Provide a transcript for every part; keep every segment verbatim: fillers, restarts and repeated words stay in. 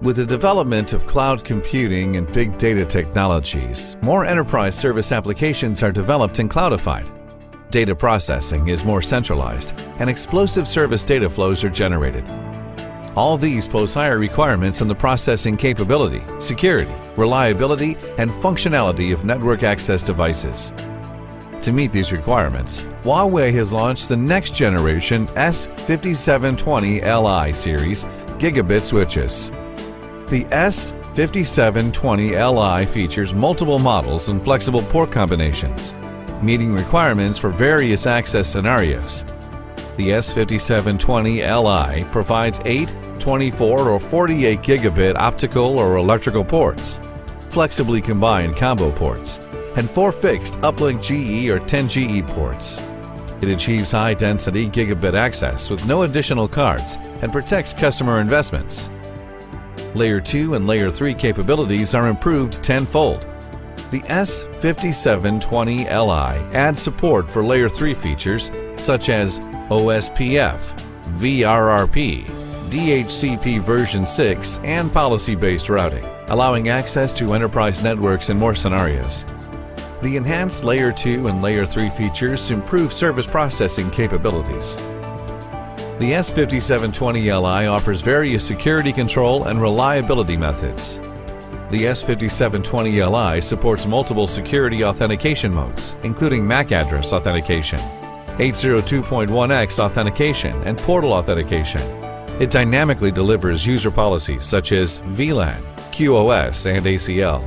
With the development of cloud computing and big data technologies, more enterprise service applications are developed and cloudified. Data processing is more centralized, and explosive service data flows are generated. All these pose higher requirements on the processing capability, security, reliability, and functionality of network access devices. To meet these requirements, Huawei has launched the next generation S fifty-seven twenty L I series gigabit switches. The S fifty-seven twenty L I features multiple models and flexible port combinations, meeting requirements for various access scenarios. The S fifty-seven twenty L I provides eight, twenty-four, or forty-eight gigabit optical or electrical ports, flexibly combined combo ports, and four fixed uplink G E or ten G E ports. It achieves high-density gigabit access with no additional cards and protects customer investments. Layer two and Layer three capabilities are improved tenfold. The S fifty-seven twenty L I adds support for Layer three features such as O S P F, V R R P, D H C P version six, and policy-based routing, allowing access to enterprise networks in more scenarios. The enhanced Layer two and Layer three features improve service processing capabilities. The S fifty-seven twenty L I offers various security control and reliability methods. The S fifty-seven twenty L I supports multiple security authentication modes, including M A C address authentication, eight oh two point one X authentication, and portal authentication. It dynamically delivers user policies such as V LAN, Q o S, and A C L.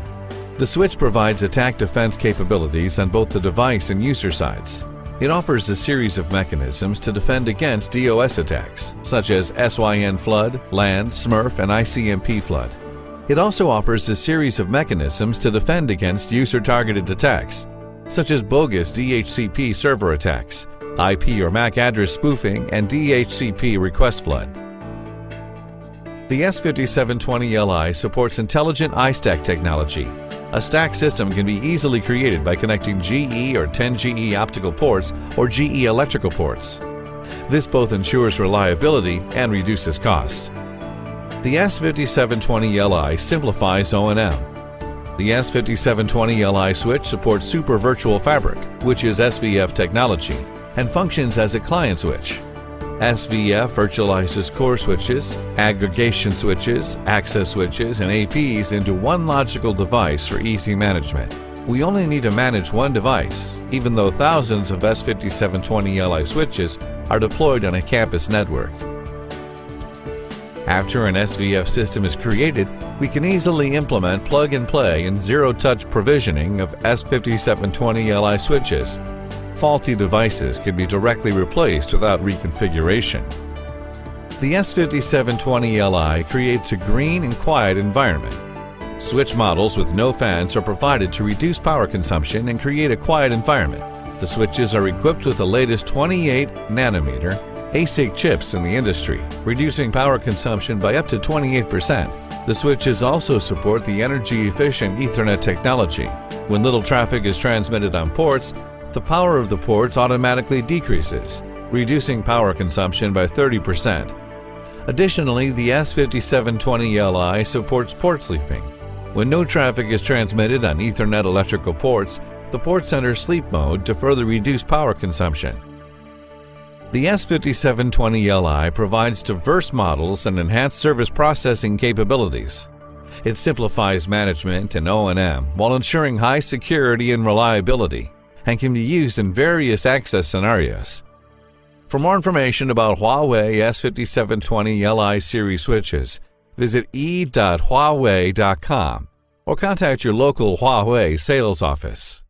The switch provides attack defense capabilities on both the device and user sides. It offers a series of mechanisms to defend against D O S attacks, such as S Y N flood, LAN, S M R F, and I C M P flood. It also offers a series of mechanisms to defend against user-targeted attacks, such as bogus D H C P server attacks, I P or M A C address spoofing, and D H C P request flood. The S fifty-seven twenty L I supports intelligent iStack technology. A stack system can be easily created by connecting G E or ten G E optical ports or G E electrical ports. This both ensures reliability and reduces cost. The S fifty-seven twenty L I simplifies O and M. The S fifty-seven twenty L I switch supports Super Virtual Fabric, which is S V F technology, and functions as a client switch. S V F virtualizes core switches, aggregation switches, access switches, and A Ps into one logical device for easy management. We only need to manage one device, even though thousands of S fifty-seven twenty L I switches are deployed on a campus network. After an S V F system is created, we can easily implement plug-and-play and zero-touch provisioning of S fifty-seven twenty L I switches. Faulty devices can be directly replaced without reconfiguration. The S fifty-seven twenty L I creates a green and quiet environment. Switch models with no fans are provided to reduce power consumption and create a quiet environment. The switches are equipped with the latest twenty-eight nanometer ASIC chips in the industry, reducing power consumption by up to twenty-eight percent. The switches also support the energy-efficient Ethernet technology. When little traffic is transmitted on ports, the power of the ports automatically decreases, reducing power consumption by thirty percent. Additionally, the S fifty-seven twenty L I supports port sleeping. When no traffic is transmitted on Ethernet electrical ports, the ports enter sleep mode to further reduce power consumption. The S fifty-seven twenty L I provides diverse models and enhanced service processing capabilities. It simplifies management and O and M while ensuring high security and reliability, and can be used in various access scenarios. For more information about Huawei S fifty-seven twenty L I series switches, visit e dot huawei dot com or contact your local Huawei sales office.